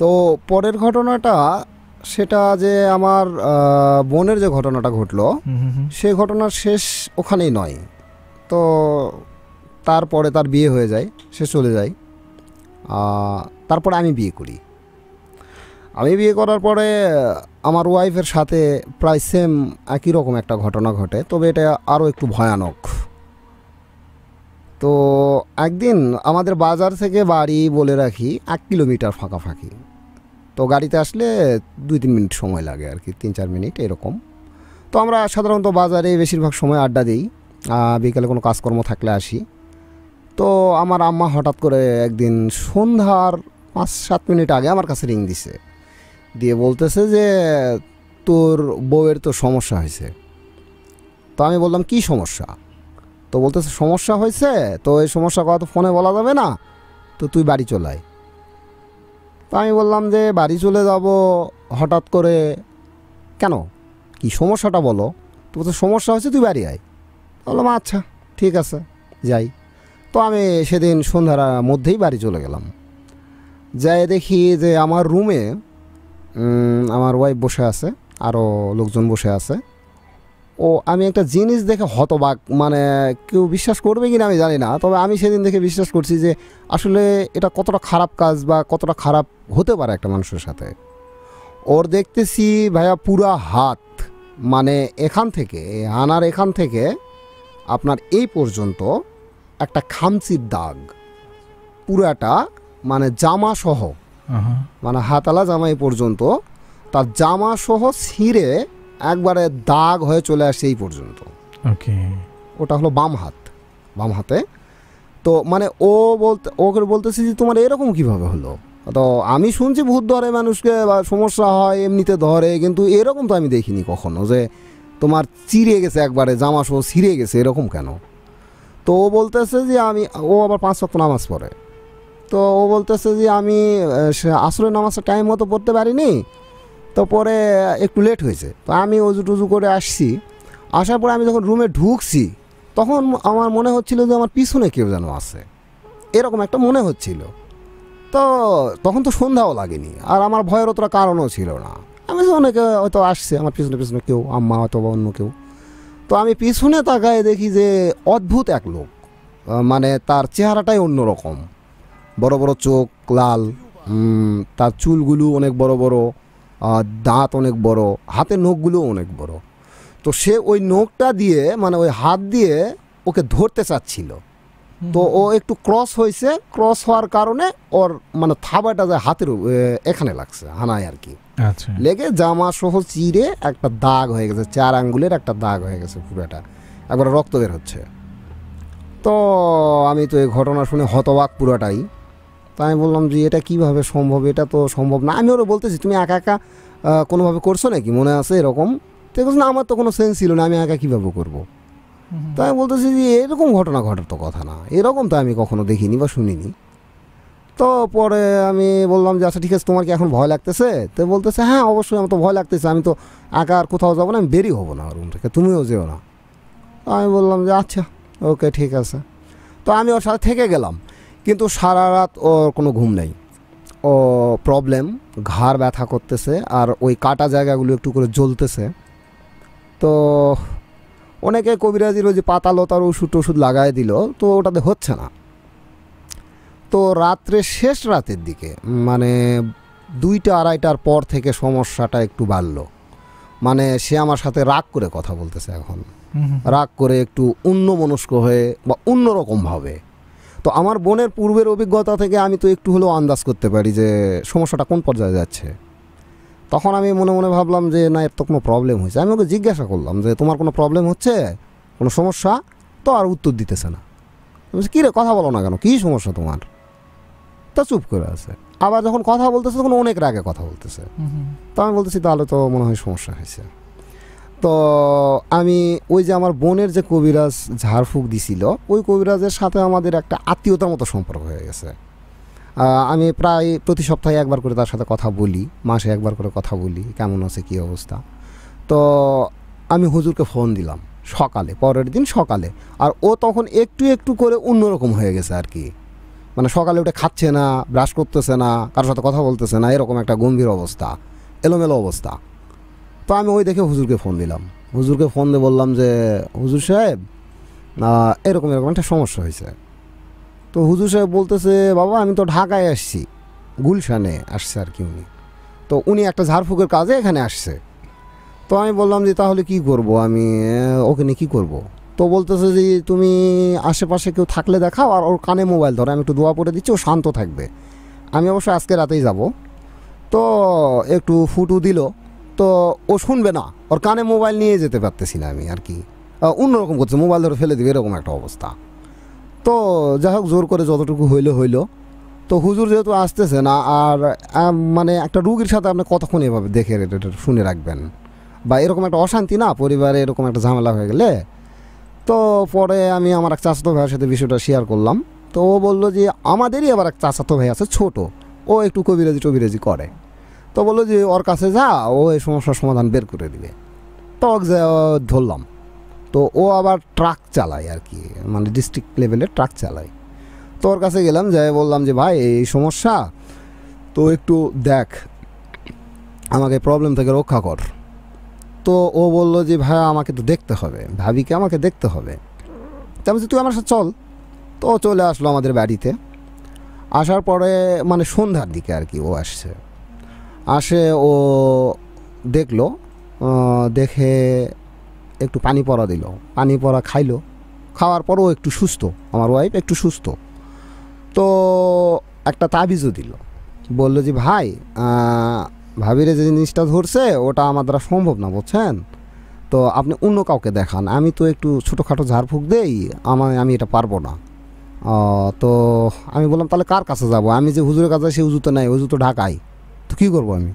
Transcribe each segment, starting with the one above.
तो परेर घटनाटा सेटा जे आमार बोनेर जे घटनाटा घटलो से घटना शेष ओखानेई नय। तो तारपरे तार बिये होये जाय, से चले जाय। तारपरे आमी बिये करी। आमी बिये करार परे आमार वाइफेर साथे प्राय सेम एकई रकम एकटा घटना घटे, तबे एटा आरो एकटु भयानक। तो एक दिन आमादेर बाजार थेके बाड़ी बोले राखी 1 किलोमीटर फाँकाफाँकी। तो गाड़ीते आसले 2-3 मिनट समय लागे आर कि, 3-4 मिनट एरकम। तो आमरा साधारणत बाजारे बेशिरभाग समय आड्डा देई, बिकेले कोनो काजकर्म थाकले आसि। तो आमार आम्मा हठात् करे एकदिन सन्ध्यार 5-7 मिनट आगे आमार काछे रिंग दिछे, दिये बोलतेछे जे तोर बउयेर तो समस्या हयेछे। तो आमि बोललाम कि समस्या? तो बोलते समस्या होयेछे, तो ये समस्या कथा तो फोने बोला जाबे ना, तो तुई बाड़ी चले आय। तो आमी बोललाम जे बाड़ी चले जाबो हठात् करे केन, कि समस्याटा बोलो? तो बोलते समस्या होयेछे, तुई बाड़ी आय। बोललाम अच्छा ठीक आछे যাই। तो आमी सेदिन सन्ध्यार मध्येई बाड़ी चले गेलाम। যাই देखी जे आमार रूमे आमार वाइफ बसे आछे, आरो लोकजन बसे आछे। ओ आमी एक जिनिस देखे हतबाक, माने क्यों विश्वास करबे किना आमी जानि ना, तबे आमी सेदिन देखे विश्वास करछि जे आसले एटा कतटा खराब काज बा कतटा खराब होते पारे एकटा मानुषेर साथे। और देखतेछि भाइया पूरा हाथ, माने एखान थेके आनार एखान थेके आपनार एई पर्यन्त एकटा खामचिर दाग, पुराटा माने जामा सह, माने हाताला जामा एई पर्यन्त, तार जामा सह ছিঁড়ে একবারে দাগ হয়ে চলে আসে এই পর্যন্ত। ওকে, ওটা হলো বাম হাত, বাম হাতে। তো মানে ও বলতে, ওকে বলতেছি যে তোমার এরকম কিভাবে হলো? তো আমি শুনছি ভূত ধরে মানুষকে বা সমস্যা হয় এমনিতে ধরে, কিন্তু এরকম তো আমি দেখিনি কখনো যে তোমার চিড়ে গেছে একবারে জামা সহ ছিঁড়ে গেছে, এরকম কেন? তো ও বলতেছে যে আমি, ও আবার 5 ওয়াক্ত নামাজ পড়ে। তো ও বলতেছে যে আমি আসরের নামাজটা টাইম মতো পড়তে পারিনি, तो परे एक लेट हो। तो उजू टुजू कर आसि, आसार पर आमी जखन रूमे ढुकछि तखन आमार मने हच्छिलो जे आमार पिछने केउ जेन आछे, एरकम एकटा मने हच्छिलो। तो तखन तो सन्ध्याओ लागेनि आर आमार भयेर अतटा कारणो छिलो ना। आमी जे अनेके हयतो आसছে आमार पिछने पिछने केउ, आम्मा अथवा अन्य केउ। तो आमी पिछने ताकाय देखि जे अद्भुत एक लोक, माने तार चेहाराटाई अन्य रकम, बड़ बड़ चोख लाल, तार चुलगुलो अनेक बड़ बड़, दाँत अनेक बड़ो, हाथे नोकगुलो अनेक बड़ो। तो से ओई नोकटा दिए माने ओई हाथ दिए ओके धरते चाच्छिलो। तो ओ एकटु क्रस होइछे, क्रस होवार कारणे और माने थाबाटा जे हाथेर एखाने लागछे हानाय आर कि, अच्छा लेगे जामा सह चिरे एकटा दाग हये गेछे, 4 আঙ্গুলের एकटा दाग हये गेछे, पुराटा एकबार रक्त बेर होच्छे। तो आमी तो ए घटना शुने हतबाक पुराटाई। तो आमी बोललाम जे एटा किभाबे सम्भव, एटा तो सम्भव ना। आमी ओरे बोलतेछि तुमि एका एका कोनो भावे करछो नाकि, मने आछे एरकम? तो बोलছে না আমার তো কোনো সেন্স ছিল না, আমি একা কিভাবে করব। তো আমি বলতেছি যে এরকম ঘটনা ঘটার তো কথা না, এরকম তো আমি কখনো দেখিনি বা শুনিনি। তো পরে আমি বললাম যে আচ্ছা ঠিক আছে, তোমার কি এখন ভয় লাগতেছে? তো বলতেছে হ্যাঁ অবশ্যই আমার তো ভয় লাগতেছে, আমি তো একা আর কোথাও যাব না, আমি বেরি হব না রুম থেকে, তুমিও যেও না। আমি বললাম যে আচ্ছা ওকে ঠিক আছে। তো আমি ওর সাথে থেকে গেলাম, কিন্তু সারা রাত ওর কোনো ঘুম নেই, ও প্রবলেম, ঘাড় ব্যথা করতেছে আর ওই কাটা জায়গাগুলো একটু করে জ্বলতেছে। তো অনেকে কবিরাজির ওই যে পাতা লতার ওষুধ ওষুধ লাগাই দিল, তো ওটাতে হচ্ছে না। তো রাত্রে, শেষ রাতের দিকে মানে 2টা-2:30টার পর থেকে সমস্যাটা একটু বাড়লো। মানে সে আমার সাথে রাগ করে কথা বলতেছে এখন, রাগ করে একটু অন্যমনস্ক হয়ে বা অন্যরকমভাবে। তো আমার বোনের পূর্বের অভিজ্ঞতা থেকে আমি তো একটু হলেও আন্দাজ করতে পারি যে সমস্যাটা কোন পর্যায়ে যাচ্ছে। তখন আমি মনে মনে ভাবলাম যে না, এর তো কোনো প্রবলেম হয়েছে। আমি ওকে জিজ্ঞাসা করলাম যে তোমার কোনো প্রবলেম হচ্ছে, কোনো সমস্যা? তো আর উত্তর দিতেছে না। বলছি কী রে, কথা বলো না কেন, কী সমস্যা তোমার? তা চুপ করে আছে। আবার যখন কথা বলতেছে তখন অনেক রাগে কথা বলতেছে। তো আমি বলতেছি তাহলে তো মনে হয় সমস্যা হয়েছে। তো আমি ওই যে আমার বোনের যে কবিরাজ ঝাড়ফুঁক দিছিল, ওই কবিরাজের সাথে আমাদের একটা আত্মীয়তার মতো সম্পর্ক হয়ে গেছে। আমি প্রায় প্রতি সপ্তাহে একবার করে তার সাথে কথা বলি, মাসে একবার করে কথা বলি কেমন আছে কী অবস্থা। তো আমি হুজুরকে ফোন দিলাম সকালে, পরের দিন সকালে। আর ও তখন একটু একটু করে অন্যরকম হয়ে গেছে আর কি। মানে সকালে উঠে খাচ্ছে না, ব্রাশ করতেছে না, কারোর সাথে কথা বলতেছে না, এরকম একটা গম্ভীর অবস্থা, এলোমেলো অবস্থা। তো আমি ওই দেখে হুজুরকে ফোন দিলাম। হুজুরকে ফোন দিয়ে বললাম যে হুজুর সাহেব এরকম এরকম একটা সমস্যা হয়েছে। তো হুজুর সাহেব বলতেছে বাবা আমি তো ঢাকায় আসছি, গুলশানে আসছে আর কি উনি। তো উনি একটা ঝাড়ফুঁকের কাজে এখানে আসছে। তো আমি বললাম যে তাহলে কি করব, আমি ওকে নিয়ে কী করবো? তো বলতেছে যে তুমি আশেপাশে কেউ থাকলে দেখাও, আর ওর কানে মোবাইল ধরো, আমি একটু দোয়া পড়ে দিচ্ছি, ও শান্ত থাকবে। আমি অবশ্য আজকে রাতেই যাব। তো একটু ফুটু দিল, তো ও শুনবে না, ওর কানে মোবাইল নিয়ে যেতে পারতেছি না আমি আর কি, অন্যরকম করছে, মোবাইল ধরে ফেলে দেবে এরকম একটা অবস্থা। তো যাই হোক জোর করে যতটুকু হইল। তো হুজুর যেহেতু আসতেছে না, আর মানে একটা রুগীর সাথে আপনি কতক্ষণ এভাবে দেখে শুনে রাখবেন, বা এরকম একটা অশান্তি না পরিবারে, এরকম একটা ঝামেলা হয়ে গেলে। তো পরে আমি আমার এক চাচাতো ভাইয়ের সাথে বিষয়টা শেয়ার করলাম। তো ও বললো যে আমাদেরই আবার এক চাচাতো ভাই আছে ছোট, ও একটু কবিরাজি টবিরাজি করে। তো বললো যে ওর কাছে যা, ও এই সমস্যার সমাধান বের করে দিবে। তো ধরলাম। তো ও আবার ট্রাক চালায় আর কি, মানে ডিস্ট্রিক্ট লেভেলে ট্রাক চালায়। তো ওর কাছে গেলাম, যাই বললাম যে ভাই এই সমস্যা, তো একটু দেখ আমাকে প্রবলেম থেকে রক্ষা কর। তো ও বলল যে ভাই আমাকে তো দেখতে হবে, ভাবিকে আমাকে দেখতে হবে। তার বলছি তুই আমার সাথে চল। তো চলে আসলো আমাদের বাড়িতে। আসার পরে মানে সন্ধ্যার দিকে আর কি ও আসছে। ও দেখলো, দেখে একটু পানি পড়া দিল, পানি পড়া খাইলো। খাওয়ার পরও একটু সুস্থ, আমার ওয়াইফ একটু সুস্থ। তো একটা তাবিজও দিল, বলল যে ভাই ভাবিরে যে জিনিসটা ধরছে ওটা আমার দ্বারা সম্ভব না বুঝছেন, তো আপনি অন্য কাউকে দেখান, আমি তো একটু ছোটোখাটো ঝাড়ফুঁক দেই, আমি এটা পারবো না। তো আমি বললাম তাহলে কার কাছে যাব, আমি যে হুজুরের কাছে সেই হুজুর তো নাই, হুজুর তো ঢাকায়, তো কী করবো আমি?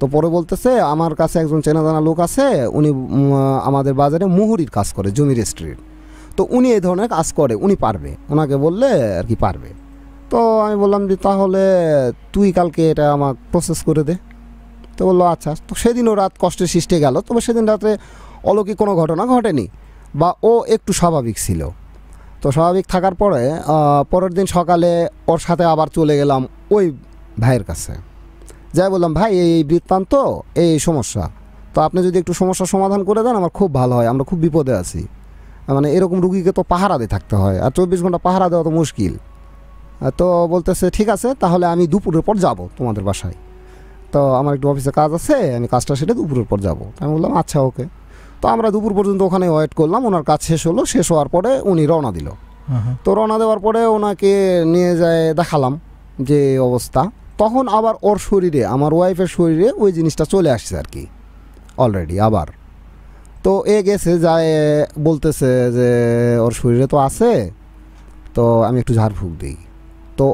তো পরে বলতেছে আমার কাছে একজন চেনা জানা লোক আছে, উনি আমাদের বাজারে মুহুরির কাজ করে, জমি রেজিস্ট্রির, তো উনি এই ধরনের কাজ করে, উনি পারবে, ওনাকে বললে আর কি পারবে। তো আমি বললাম যে তাহলে তুই কালকে এটা আমার প্রসেস করে দে। তো বললো আচ্ছা। তো সেদিনও রাত কষ্টে সৃষ্টে গেল, তবে সেদিন রাতে অলৌকিক কোনো ঘটনা ঘটেনি, বা ও একটু স্বাভাবিক ছিল। তো স্বাভাবিক থাকার পরে পরের দিন সকালে ওর সাথে আবার চলে গেলাম ওই ভাইয়ের কাছে। যাই বললাম ভাই এই বৃত্তান্ত, এই সমস্যা, তো আপনি যদি একটু সমস্যার সমাধান করে দেন আমার খুব ভালো হয়, আমরা খুব বিপদে আছি। মানে এরকম রুগীকে তো পাহারা দিয়ে থাকতে হয়, আর 24 ঘন্টা পাহারা দেওয়া তো মুশকিল। তো বলতেছে ঠিক আছে, তাহলে আমি দুপুরের পর যাব তোমাদের বাসায়, তো আমার একটু অফিসে কাজ আছে, আমি কাজটা সেটা দুপুরের পর যাব। আমি বললাম আচ্ছা ওকে। তো আমরা দুপুর পর্যন্ত ওখানে ওয়েট করলাম, ওনার কাজ শেষ হলো। শেষ হওয়ার পরে উনি রওনা দিল। তো রওনা দেওয়ার পরে ওনাকে নিয়ে যায় দেখালাম যে অবস্থা, তখন আবার ওর শরীরে, আমার ওয়াইফের শরীরে ওই জিনিসটা চলে আসছে আর কি অলরেডি আবার। তো এ গেছে, যায় বলতেছে যে ওর শরীরে তো আছে, তো আমি একটু ঝাড়ফুঁক দিই। তো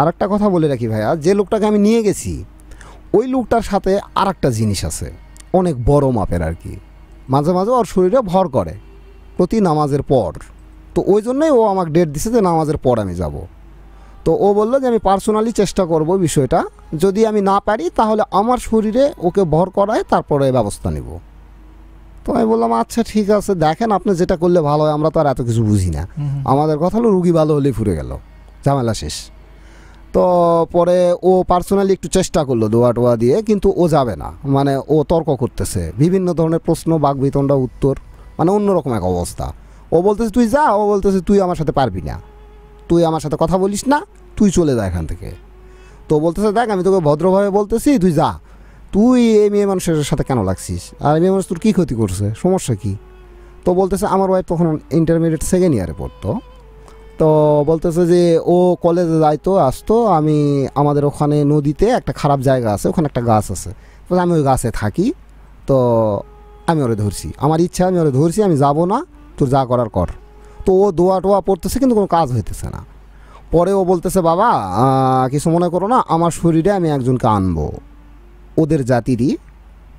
আর একটা কথা বলে রাখি ভাইয়া, যে লোকটাকে আমি নিয়ে গেছি ওই লোকটার সাথে আর একটা জিনিস আছে অনেক বড় মাপের আর কি, মাঝে মাঝে ওর শরীরে ভর করে প্রতি নামাজের পর। তো ওই জন্যই ও আমাকে ডেট দিছে যে নামাজের পর আমি যাব। তো ও বললো যে আমি পার্সোনালি চেষ্টা করব বিষয়টা, যদি আমি না পারি তাহলে আমার শরীরে ওকে ভর করায় তারপরে ব্যবস্থা নেব। তো আমি বললাম আচ্ছা ঠিক আছে, দেখেন আপনি যেটা করলে ভালো হয়, আমরা তো আর এত কিছু বুঝি না, আমাদের কথা হলো রুগী ভালো হলেই ফুরে গেল, ঝামেলা শেষ। তো পরে ও পার্সোনালি একটু চেষ্টা করলো দোয়া টোয়া দিয়ে, কিন্তু ও যাবে না, মানে ও তর্ক করতেছে, বিভিন্ন ধরনের প্রশ্ন, বাগবিতণ্ডা, উত্তর, মানে অন্যরকম এক অবস্থা। ও বলতেছে তুই যা, ও বলতেছে তুই আমার সাথে পারবি না, তুই আমার সাথে কথা বলিস না, তুই চলে যা এখান থেকে। তো বলতেছে দেখ আমি তোকে ভদ্রভাবে বলতেছি, তুই যা, তুই এই মেয়ে মানুষের সাথে কেন লাগছিস, আর মেয়ে মানুষ তোর কী ক্ষতি করছে, সমস্যা কী? তো বলতেছে আমার ওয়াইফ তখন ইন্টারমিডিয়েট 2nd ইয়ারে পড়তো। তো বলতেছে যে ও কলেজে যাইতো আসতো, আমি আমাদের ওখানে নদীতে একটা খারাপ জায়গা আছে, ওখানে একটা গাছ আছে, তো আমি ওই গাছে থাকি, তো আমি ওরে ধরছি, আমার ইচ্ছা, আমি ওরে ধরছি, আমি যাব না, তোর যা করার কর। তো ও দোয়া টোয়া পড়তেছে কিন্তু কোনো কাজ হইতেছে না। পরে ও বলতেছে বাবা কিছু মনে করো না, আমার শরীরে আমি একজনকে আনবো ওদের জাতিরই,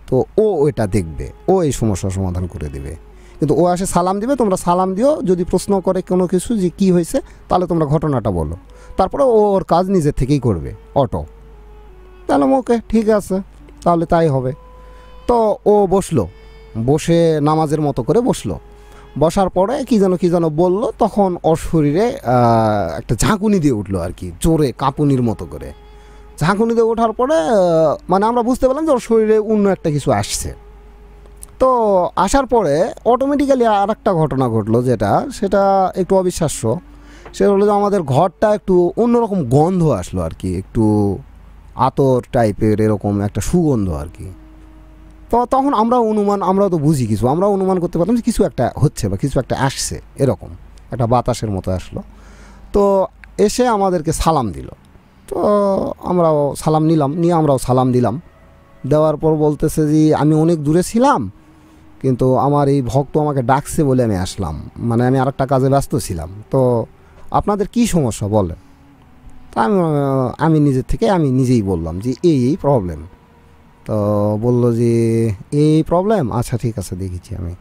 তো ও এটা দেখবে, ও এই সমস্যার সমাধান করে দেবে, কিন্তু ও আসে সালাম দিবে, তোমরা সালাম দিও, যদি প্রশ্ন করে কোনো কিছু যে কী হয়েছে তাহলে তোমরা ঘটনাটা বলো, তারপরে ও ওর কাজ নিজের থেকেই করবে অটো। তাহলে ওকে ঠিক আছে, তাহলে তাই হবে। তো ও বসলো, বসে নামাজের মতো করে বসলো, बसार पड़े कि जान बोलो तक और शरीर एक झाँकुनि दिए उठल और कि जोरे काँपुनिर मतो करे झाँकुनि दिए उठार पड़े मैं बुझते पेलाम जो शरीरे अन्य एक किछु आसछे। तो आसार पर अटोमेटिकाली और एक घटना घटल जेटा सेटा एक अविश्वास्य से हलो हमारे घरटा एक अन्यरकम गन्ध आसलो और कि एक आतर टाइपेर एरकम एक सुगन्ध और कि तो तखन आमरा अनुमान आमरा तो बुझी किछु आमरा अनुमान करते पारलाम किछु एकटा होच्छे बा किछु एकटा आसछे एरकम एकटा बातासेर मतो आसलो। तो एसे आमादेरके सालाम दिल तो आमराओ सालाम निलाम निये आमराओ सालाम दिलाम देवार पर बोलतेछे जे आमि अनेक दूरे छिलाम किन्तु आमार एई भक्त आमाके डाकछे बोले आमि आसलाम माने आमि आरेकटा काजे व्यस्त छिलाम तो आपनादेर कि समस्या बोलेन। तो आमि निजे थेके आमि निजेई बोललाम जे एई प्रब्लेम तो बोलो जी ये प्रॉब्लम अच्छा ठीक है देखी हमें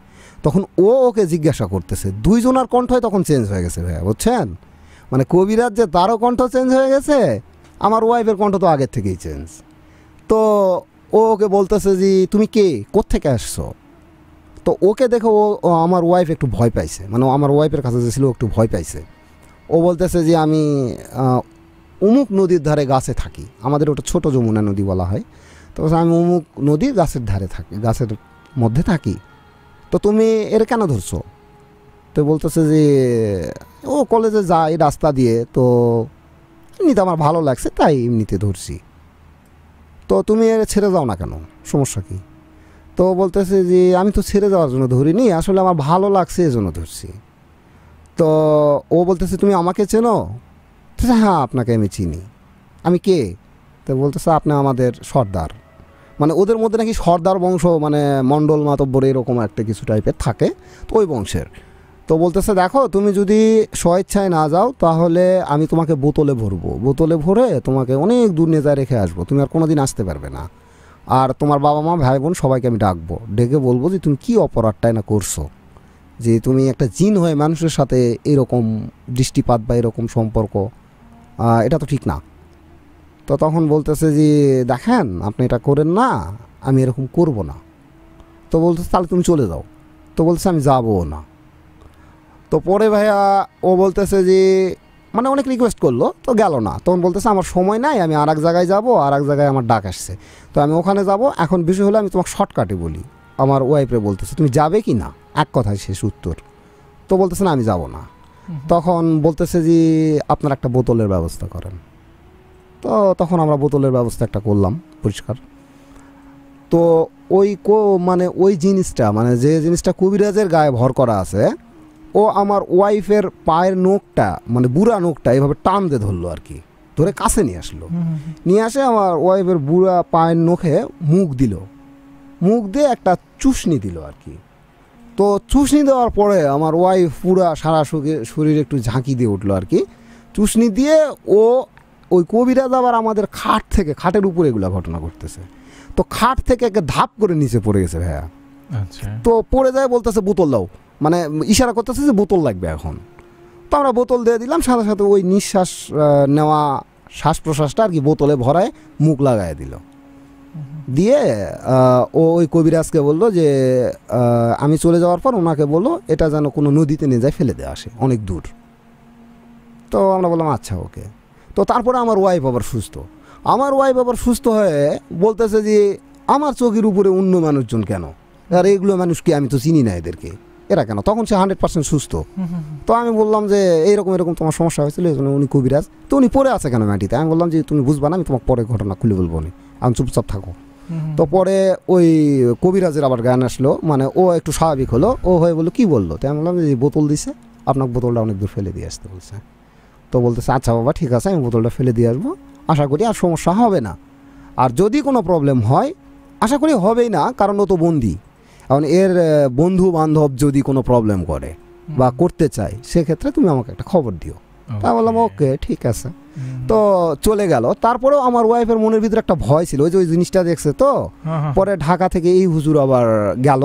तक ओके जिज्ञासा करते दुईजनार कण्ठ तक चेन्ज हो गए भैया बुझान मैं कबिराज जे तारो कण्ठ चेन्ज हो गए हमार वाइफर कण्ठ तो आगे थे चेन्ज। तो ओके बोलते से जी तुम के कोत्थेके आसो तो ओके देखो हमार वाइफ एक भय पाइसे मैं हमार वाइफर का एक भय पाइसे ओ बोलते से जी आमी उमुक नदीर धारे गाचे थाकी आमादेर ओटा छोटो जमुना नदी बला है तो आमी उमुक नदी गाछेर धारे थाकी गाछेर मध्य थाकी तो तुमी एर केन धरछो तो बोलतेछे जे ओ कलेजे जाय रास्ता दिए तो एमनिते आमार भालो लागछे ताई एमनिते धरछी तो तुमी एर छेड़े जाओ ना केन समस्या कि तो बोलतेछे जे आमी तो छेड़े जाओयार जोन्नो धरिनी आसले आमार भालो लागछे एजोन्नो धरछी। तो ओ बोलतेछे तुमी आमाके चेनो तो हाँ आपनाके आमी चिनि आमी के तो बोलतेछे आपनि आमादेर सरदार माने ओদের মধ্যে নাকি সর্দার বংশ মানে মণ্ডল মাতব্বর এরকম একটা কিছু টাইপের থাকে তো ওই বংশের। তো বলতেছে দেখো তুমি যদি স্বইচ্ছায় না যাও তাহলে আমি তোমাকে বোতলে ভরবো বোতলে ভরে তোমাকে অনেক দূর নিয়ে রেখে আসবো তুমি আর কোনোদিন আসতে পারবে না আর তোমার বাবা মা ভাই বোন সবাইকে আমি ডাকবো ডেকে বলবো যে তুমি কি অপরাধটাই না করছো যে তুমি একটা জিন হয়ে মানুষের সাথে এরকম দৃষ্টিপাত বা এরকম সম্পর্ক এটা তো ঠিক না। तो तखन बोलतेछे जे देखें आपनि एटा करेन ना आमि एरकम करब ना तो बोलतेछे ताहले तुमि चले जाओ तो बोलतेछे आमि जाबो ना। तो परे भाइया ओ बोलतेछे जे माने अनेक रिक्वेस्ट करलो तो गेलो ना तखन बोलतेछे आमार समय नाइ आमि आरेक जायगाय जाबो आरेक जायगाय आमार डाक आसछे तो आमि ओखाने जाबो एखन बिषय हलो आमि तोमाके शर्टकाटे बोली आमार वाइफरे बोलतेछे तुमि जाबे कि ना एक कथाय शेष उत्तर तो बोलतेछे ना आमि जाबो ना तखन बोलतेछे जे आपनारा एकटा बोतलेर व्यवस्था करेन तो तक हमें बोतलेर व्यवस्था एक करलम परिष्कार। तो ओई को माने ओई जिनिसटा माने जे जिनिसटा कबिराजेर गाये भर करा आछे ओ आमार वाइफेर पायेर नोकटा माने बुरा नोकटा एइभाबे टान दिये धरलो आर कि धरे काछे निये आसलो निये आसे आमार वाइफेर बुरा पायेर नोखे मुख दिल मुख दिये एकटा चुषनी दिल आर कि। तो चुषनी देवार परे आमार वाइफ पूरा सारा शरीर एकटु झाँकी दिये उठलो आर कि चुषनी दिये ओ ওই কবিরাজ আবার আমাদের খাট থেকে খাটের উপরে এগুলা ঘটনা ঘটতেছে তো খাট থেকে একটা ধাপ করে নিচে পড়ে গেছে ভাইয়া। আচ্ছা তো পড়ে যায় বলতেছে বোতল দাও মানে ইশারা করতেছে যে বোতল লাগবে এখন তো আমরা বোতল দিয়ে দিলাম সাথে সাথে ওই নিঃশ্বাস নেওয়া শ্বাস প্রশ্বাসটা আর কি বোতলে ভরায় মুখ লাগায় দিল দিয়ে ওই কবিরাজকে বলল যে আমি চলে যাওয়ার পর ওনাকে বলল এটা যেন কোনো নদীতে নিয়ে যায় ফেলে দেওয়া আসে অনেক দূর। তো আমরা বললাম আচ্ছা ওকে। तो तारপরে আমার ওয়াইফ আবার সুস্থ আমার ওয়াইফ আবার সুস্থ হয়ে বলতেছে যে আমার চোখের উপরে অন্য মানুষজন কেন আর এগুলো মানুষকে আমি তো চিনি না এদেরকে এরা কেন তখন সে 100% সুস্থ। তো আমি বললাম যে এইরকম এরকম তোমার সমস্যা হয়েছিল এজন্য উনি কবিরাজ তো উনি পড়ে আছে কেন মাটিতে আমি বললাম যে তুমি বুঝবা না আমি তোমাকে পরে ঘটনা খুলে বলবো না আমি চুপচাপ থাকো। তো পরে ওই কবিরাজের আবার জ্ঞান আসলো মানে ও একটু স্বাভাবিক হলো ও হয়ে বললো কি বললো তো আমি বললাম যে বোতল দিছে আপনাকে বোতলটা অনেক দূর ফেলে দিয়ে আসতে বলছে। तो बोलते अच्छा बाबा ठीक है हमें बोतल फेले दिए आसब आशा करी और समस्या है ना और जदि कोनो प्रॉब्लेम है आशा करी हबेई ना कारण ओ तो बंदी एखन एर बंधु बान्धव जदि कोनो प्रॉब्लेम करे बा करते चाय से क्षेत्र में तुम आमाके एकटा खबर दिओ ता बोललाम ओके ठीक आछे। तो चले गेल तारपरेও আমার ওয়াইফের মনের ভিতরে একটা ভয় ছিল ওই যে ওই জিনিসটা দেখছে তো পরে ঢাকা থেকে এই হুজুর আবার গেল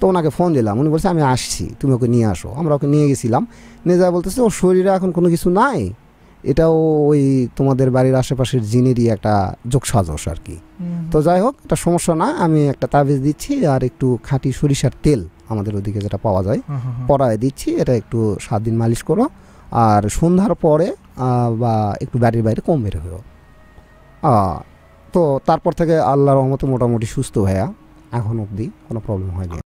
তো ওনাকে ফোন দিলাম উনি বলছে আমি আসছি তুমি ওকে নিয়ে আসো আমরা ওকে নিয়ে গেছিলাম নিয়ে যা বলতেছে ওর শরীরে এখন কোনো কিছু নাই এটাও ওই তোমাদের বাড়ির আশেপাশের জিনেরই একটা যোগসাজশ আর কি। তো যাই হোক এটা সমস্যা না আমি একটা তাবিজ দিচ্ছি আর একটু খাঁটি সরিষার তেল আমাদের ওদিকে যেটা পাওয়া যায় পরায় দিচ্ছি। এটা একটু 7 দিন মালিশ করো আর সন্ধ্যার পরে বা একটু বাড়ির বাইরে কম বের হও। তো তারপর থেকে আল্লাহর রহমতে মোটামুটি সুস্থ ভাইয়া, এখন অবধি কোনো প্রবলেম হয়নি।